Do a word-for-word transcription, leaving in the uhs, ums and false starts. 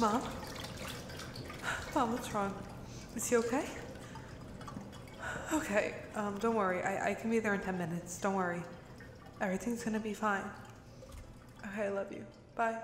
Mom? Mom, what's wrong? Is he okay? Okay, um, don't worry. I, I can be there in ten minutes. Don't worry. Everything's gonna be fine. Okay, I love you. Bye.